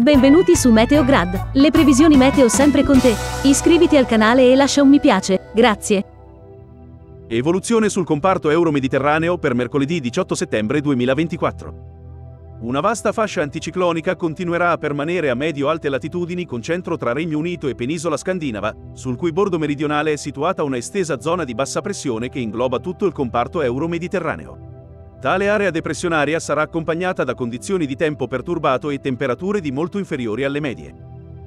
Benvenuti su MeteoGrad, le previsioni meteo sempre con te. Iscriviti al canale e lascia un mi piace, grazie. Evoluzione sul comparto euro-mediterraneo per mercoledì 18 settembre 2024. Una vasta fascia anticiclonica continuerà a permanere a medio-alte latitudini con centro tra Regno Unito e Penisola Scandinava, sul cui bordo meridionale è situata una estesa zona di bassa pressione che ingloba tutto il comparto euro-mediterraneo. Tale area depressionaria sarà accompagnata da condizioni di tempo perturbato e temperature di molto inferiori alle medie.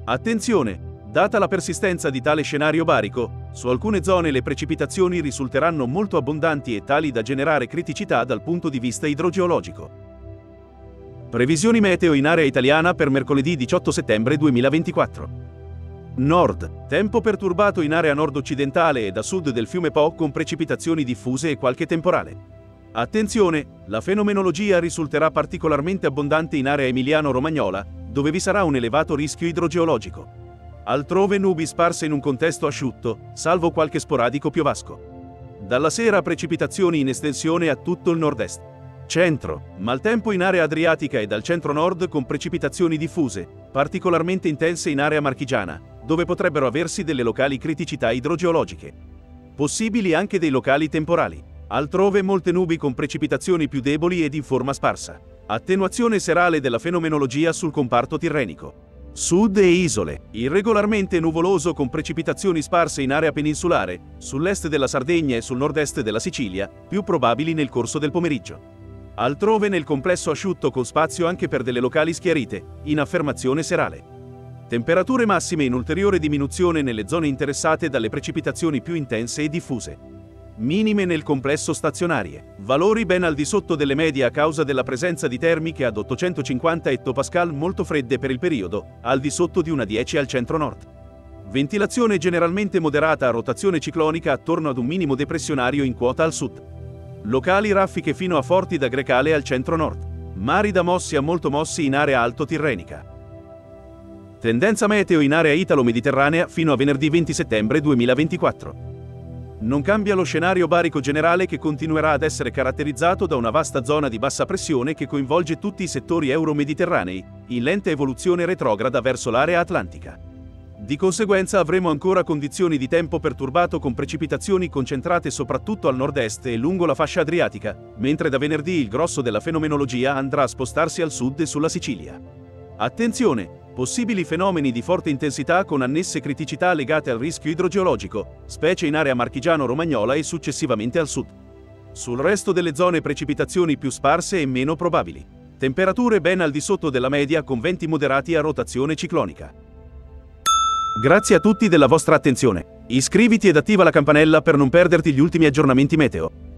Attenzione! Data la persistenza di tale scenario barico, su alcune zone le precipitazioni risulteranno molto abbondanti e tali da generare criticità dal punto di vista idrogeologico. Previsioni meteo in area italiana per mercoledì 18 settembre 2024. Nord. Tempo perturbato in area nord-occidentale e a sud del fiume Po con precipitazioni diffuse e qualche temporale. Attenzione, la fenomenologia risulterà particolarmente abbondante in area emiliano-romagnola, dove vi sarà un elevato rischio idrogeologico. Altrove nubi sparse in un contesto asciutto, salvo qualche sporadico piovasco. Dalla sera precipitazioni in estensione a tutto il nord-est. Centro. Maltempo in area adriatica e dal centro-nord con precipitazioni diffuse, particolarmente intense in area marchigiana, dove potrebbero aversi delle locali criticità idrogeologiche. Possibili anche dei locali temporali. Altrove molte nubi con precipitazioni più deboli ed in forma sparsa. Attenuazione serale della fenomenologia sul comparto tirrenico. Sud e isole. Irregolarmente nuvoloso con precipitazioni sparse in area peninsulare, sull'est della Sardegna e sul nord-est della Sicilia, più probabili nel corso del pomeriggio. Altrove nel complesso asciutto con spazio anche per delle locali schiarite, in affermazione serale. Temperature massime in ulteriore diminuzione nelle zone interessate dalle precipitazioni più intense e diffuse. Minime nel complesso stazionarie. Valori ben al di sotto delle medie a causa della presenza di termiche ad 850 ettopascal molto fredde per il periodo, al di sotto di una 10 al centro-nord. Ventilazione generalmente moderata a rotazione ciclonica attorno ad un minimo depressionario in quota al sud. Locali raffiche fino a forti da Grecale al centro-nord. Mari da mossi a molto mossi in area alto-tirrenica. Tendenza meteo in area italo-mediterranea fino a venerdì 20 settembre 2024. Non cambia lo scenario barico generale che continuerà ad essere caratterizzato da una vasta zona di bassa pressione che coinvolge tutti i settori euro-mediterranei, in lenta evoluzione retrograda verso l'area atlantica. Di conseguenza avremo ancora condizioni di tempo perturbato con precipitazioni concentrate soprattutto al nord-est e lungo la fascia adriatica, mentre da venerdì il grosso della fenomenologia andrà a spostarsi al sud e sulla Sicilia. Attenzione! Possibili fenomeni di forte intensità con annesse criticità legate al rischio idrogeologico, specie in area marchigiano-romagnola e successivamente al sud. Sul resto delle zone precipitazioni più sparse e meno probabili. Temperature ben al di sotto della media con venti moderati a rotazione ciclonica. Grazie a tutti della vostra attenzione. Iscriviti ed attiva la campanella per non perderti gli ultimi aggiornamenti meteo.